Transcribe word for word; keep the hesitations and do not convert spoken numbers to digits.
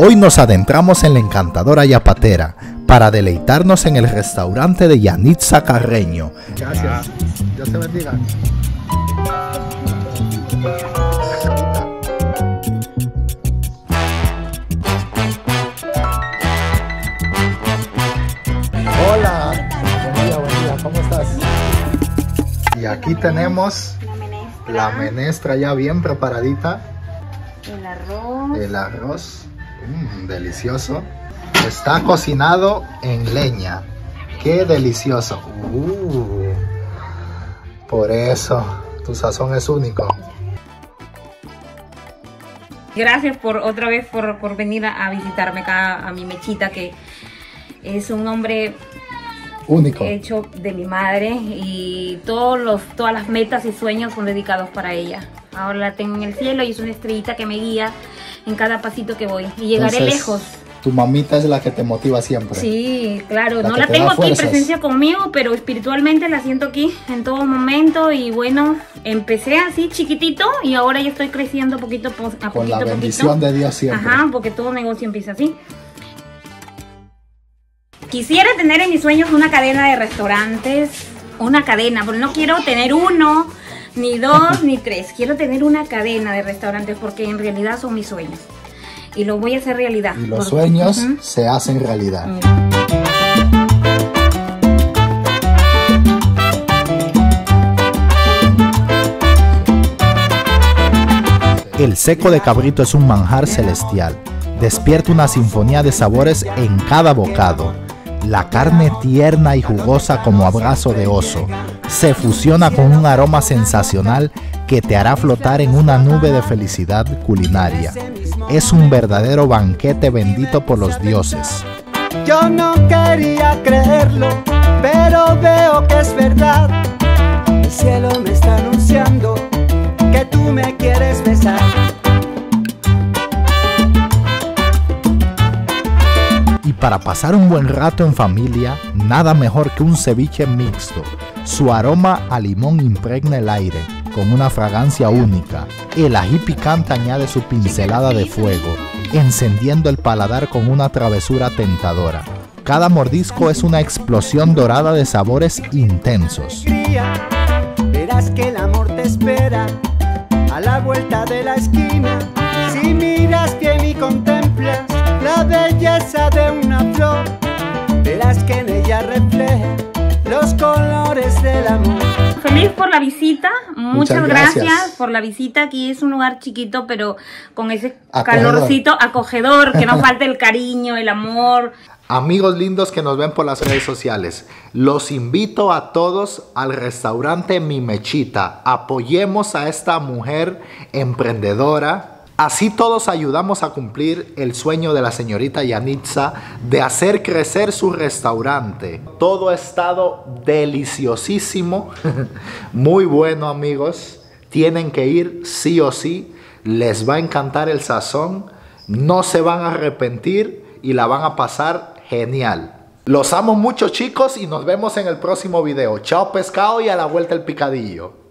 Hoy nos adentramos en la encantadora Yapatera para deleitarnos en el restaurante de Yanitza Carreño. Gracias. Dios te bendiga. Hola. Buen día, buen día. ¿Cómo estás? Y aquí tenemos la menestra, la menestra ya bien preparadita. El arroz. El arroz. Mm, delicioso. Está cocinado en leña. Qué delicioso. Uh, por eso tu sazón es único. Gracias por otra vez por, por venir a, a visitarme acá a mi Mechita, que es un hombre único, hecho de mi madre, y todos los, todas las metas y sueños son dedicados para ella. Ahora la tengo en el cielo y es una estrellita que me guía en cada pasito que voy. Y llegaré Entonces, lejos. Tu mamita es la que te motiva siempre. Sí, claro. La no la tengo aquí presencia conmigo, pero espiritualmente la siento aquí en todo momento. Y bueno, empecé así chiquitito y ahora ya estoy creciendo poquito a poquito. Con la bendición poquito. de Dios siempre. Ajá, porque todo negocio empieza así. Quisiera tener en mis sueños una cadena de restaurantes. Una cadena, pero no quiero tener uno, ni dos, ni tres. Quiero tener una cadena de restaurantes porque en realidad son mis sueños. Y lo voy a hacer realidad. Y los porque... sueños uh-huh. se hacen realidad. Uh-huh. El seco de cabrito es un manjar celestial. Despierta una sinfonía de sabores en cada bocado. La carne tierna y jugosa como abrazo de oso se fusiona con un aroma sensacional que te hará flotar en una nube de felicidad culinaria. Es un verdadero banquete bendito por los dioses. Yo no quería creerlo, pero veo que es verdad. El cielo me está anunciando que tú me quieres besar. Y para pasar un buen rato en familia, nada mejor que un ceviche mixto. Su aroma a limón impregna el aire, con una fragancia única. El ají picante añade su pincelada de fuego, encendiendo el paladar con una travesura tentadora. Cada mordisco es una explosión dorada de sabores intensos. Verás que el amor te espera a la vuelta de la esquina. Si miras bien y contemplas la belleza de una flor, verás que en ella refleja los colores del amor. Feliz por la visita, muchas, muchas gracias. gracias por la visita. Aquí es un lugar chiquito, pero con ese acogedor. calorcito acogedor, que no falte el cariño, el amor. Amigos lindos que nos ven por las redes sociales, los invito a todos al restaurante Mi Mechita. Apoyemos a esta mujer emprendedora. Así todos ayudamos a cumplir el sueño de la señorita Yanitza de hacer crecer su restaurante. Todo ha estado deliciosísimo, muy bueno, amigos. Tienen que ir sí o sí, les va a encantar el sazón, no se van a arrepentir y la van a pasar genial. Los amo mucho, chicos, y nos vemos en el próximo video. Chao pescado y a la vuelta el picadillo.